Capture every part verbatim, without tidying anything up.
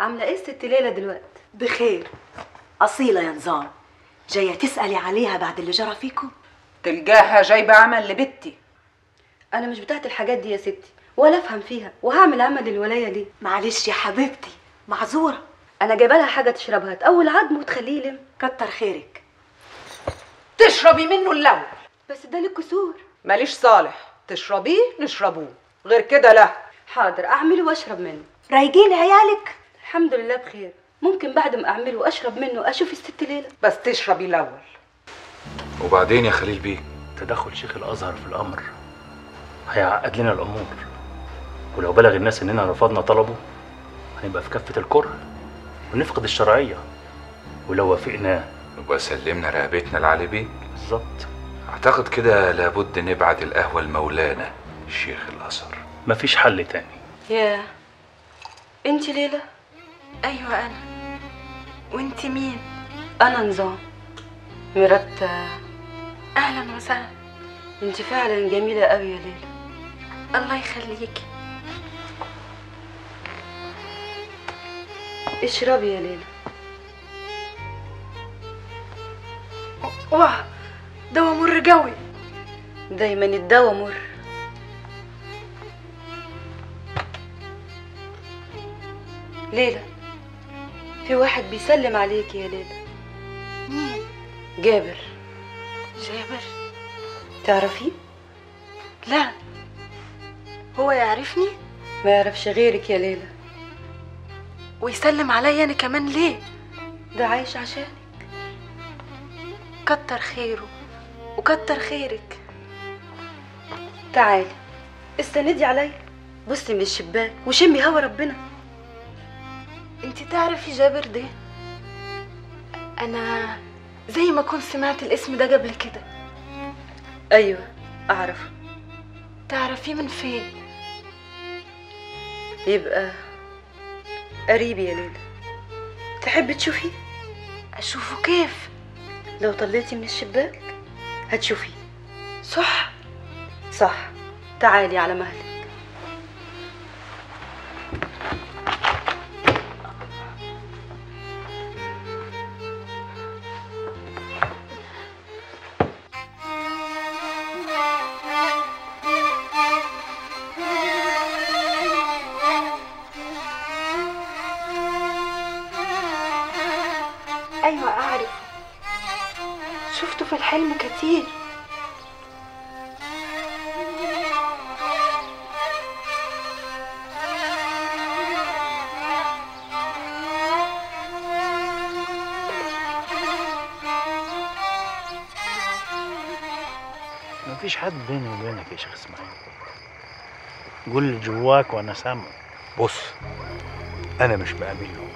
عامله ايه الست ليلى دلوقتي؟ بخير. اصيله يا نظام جايه تسالي عليها بعد اللي جرى فيكم؟ تلقاها جايبه عمل لبنتي. انا مش بتاعت الحاجات دي يا ستي، ولا افهم فيها، وهعمل عمل الولايه دي. معلش يا حبيبتي معذوره، انا جايبه لها حاجه تشربها تقول عظم وتخليه يلم. كتر خيرك. تشربي منه الاول. بس ده للكسور. ماليش صالح، تشربيه نشربوه، غير كده لا. حاضر، اعمله واشرب منه. رايجين عيالك؟ الحمد لله بخير. ممكن بعد ما اعمله واشرب منه اشوف الست ليلى؟ بس تشربي الاول. وبعدين يا خليل بيه، تدخل شيخ الازهر في الامر هيعقد لنا الامور، ولو بلغ الناس اننا رفضنا طلبه هنبقى في كفه الكره ونفقد الشرعيه، ولو وافقنا نبقى سلمنا رقبتنا لعلي بيه. بالظبط. اعتقد كده لابد نبعت القهوه لمولانا الشيخ الازهر، مفيش حل تاني. ياه، انت ليلى؟ ايوه انا. وانت مين؟ انا نظام مرات. اهلا وسهلا. انت فعلا جميله قوي يا ليلى. الله يخليكي. اشربي يا ليلى. واه، دوا مر قوي. دايما الدوا مر. ليلى، في واحد بيسلم عليكي يا ليلى. مين؟ جابر. جابر؟ تعرفيه؟ لا. هو يعرفني؟ ما يعرفش غيرك يا ليلى. ويسلم عليا انا كمان ليه؟ ده عايش عشانك. كتر خيره وكتر خيرك. تعالي استندي عليا، بصي من الشباك وشمي هوا ربنا. انتي تعرفي جابر ده؟ انا زي ما كنت سمعت الاسم ده قبل كده. ايوه اعرفه. تعرفيه من فين؟ يبقى قريبي يا ليلى. تحبي تشوفيه؟ اشوفه كيف؟ لو طلعتي من الشباك هتشوفيه. صح صح، تعالي على مهلك. أيوة أعرف، شفته في الحلم كتير. مفيش حد بيني وبينك يا شيخ إسماعيل، قول لي جواك وأنا سامع. بص، أنا مش مقابله.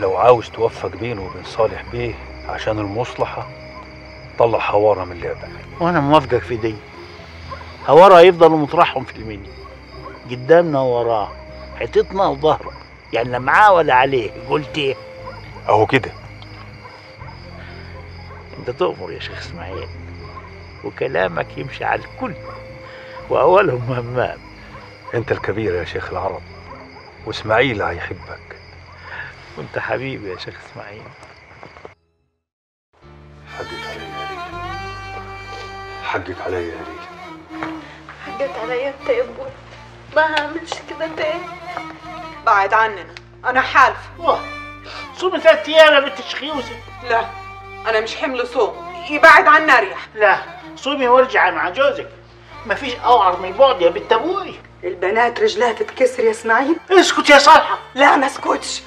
لو عاوز توفق بينه وبين صالح بيه عشان المصلحة، طلع حوارة من اللعبة. وأنا موافقك في دي. حوارة هيفضلوا مطرحهم في المنيا، قدامنا ووراه، حيطتنا وظهرك، يعني لا معاه ولا عليه. قلت إيه؟ أهو كده. أنت تؤمر يا شيخ إسماعيل، وكلامك يمشي على الكل، وأولهم همام. أنت الكبير يا شيخ العرب، وإسماعيل هيحبك. وانت حبيبي يا شيخ اسماعيل. حقك عليا يا ليلى، حقك عليا يا ليلى. حقك عليا انت يا ابوي، ما هعملش كده تاني. بعد عننا، انا حالفه. واه، صومي ثلاث ايام يا بنت الشخيوسه. لا، انا مش حمل صوم، يبعد عنا اريح. لا، صومي وارجعي مع جوزك، مفيش اوعر من البعد يا بنت ابوي. البنات رجلها تتكسر يا اسماعيل. اسكت يا صالحه. لا ما اسكتش،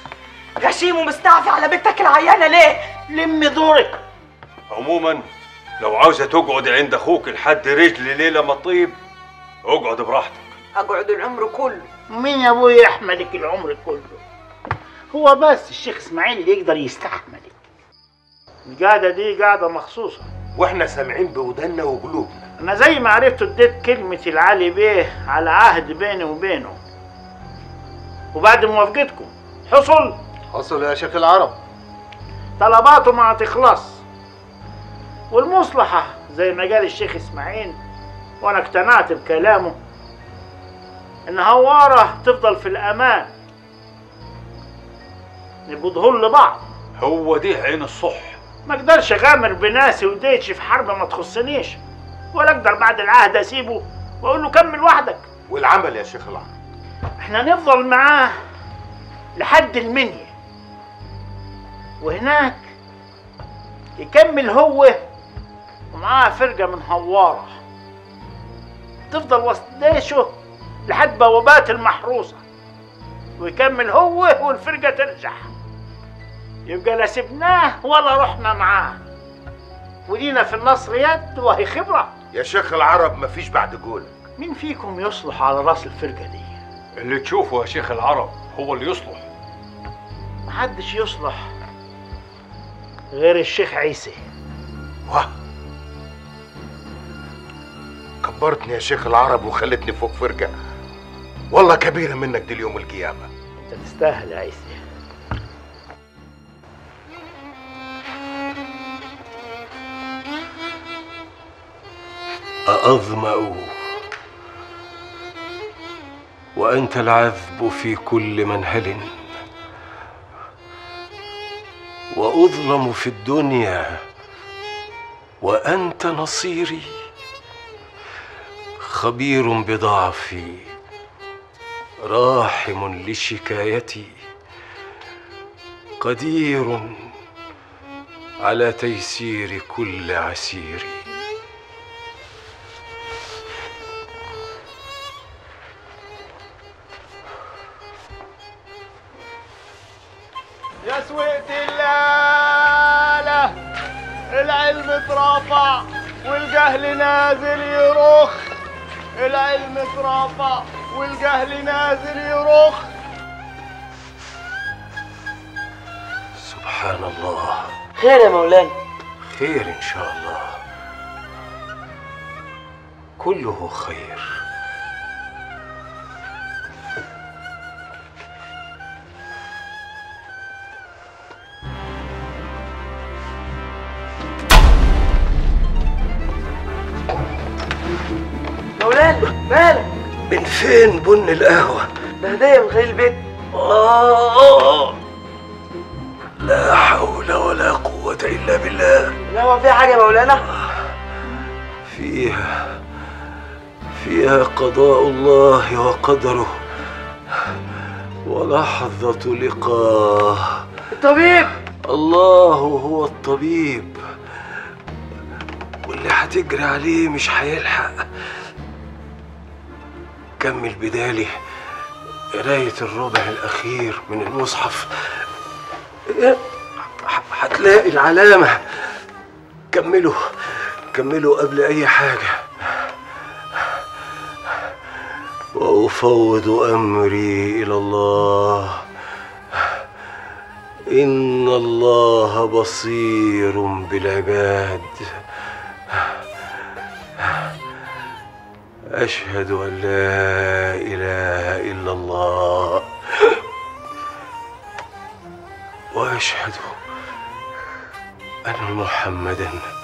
غشيم ومستعفي على بنتك العيانه ليه؟ لمي دورك. عموما لو عاوزه تقعد عند اخوك لحد رجل ليله ما تطيب، اقعد براحتك. اقعد العمر كله؟ مين يا ابويا يحملك العمر كله؟ هو بس الشيخ اسماعيل اللي يقدر يستحملك. القعده دي قعده مخصوصه، واحنا سامعين بوداننا وقلوبنا. انا زي ما عرفت اديت كلمه العلي بيه على عهد بيني وبينه، وبعد موافقتكم حصل؟ حصل يا شيخ العرب. طلباته ما هتخلص، والمصلحة زي ما قال الشيخ اسماعيل، وانا اقتنعت بكلامه، ان هوارة تفضل في الامان، نبقوا ضهور لبعض. هو دي عين الصح. ما اقدرش اغامر بناسي وديتش في حرب ما تخصنيش، ولا اقدر بعد العهد اسيبه واقول له كمل وحدك. والعمل يا شيخ العمل؟ احنا نفضل معاه لحد المنيا، وهناك يكمل هو ومعاه فرقه من هواره تفضل وسط ديشه لحد بوابات المحروسه، ويكمل هو والفرقه ترجع. يبقى لا سبناه ولا رحنا معاه، ولينا في النصر يد وهي خبره. يا شيخ العرب مفيش بعد جولك. مين فيكم يصلح على راس الفرقه دي؟ اللي تشوفه يا شيخ العرب هو اللي يصلح. محدش يصلح غير الشيخ عيسى. واه كبرتني يا شيخ العرب وخلتني فوق فرقه، والله كبيره منك دي اليوم القيامه. انت تستاهل يا عيسى. أظمأوا وأنت العذب في كل منهل، وأظلم في الدنيا وأنت نصيري، خبير بضعفي راحم لشكايتي، قدير على تيسير كل عسيري. يا سويت الليلة العلم اترفع والجهل نازل يرخ، العلم اترفع والجهل نازل يرخ. سبحان الله. خير يا مولانا؟ خير إن شاء الله، كله خير. مالك؟ من فين بن القهوة؟ ده هدية من خليل البيت. آه لا حول ولا قوة إلا بالله. القهوة فيها حاجة يا مولانا؟ فيها فيها قضاء الله وقدره ولحظة لقاه. الطبيب الله هو الطبيب، واللي هتجري عليه مش هيلحق. كمل بدالي قراية الربع الأخير من المصحف، هتلاقي العلامة. كملوا كملوا قبل أي حاجة. وأفوض أمري إلى الله، إن الله بصير بالعباد. أشهد أن لا إله إلا الله، وأشهد أن محمدًا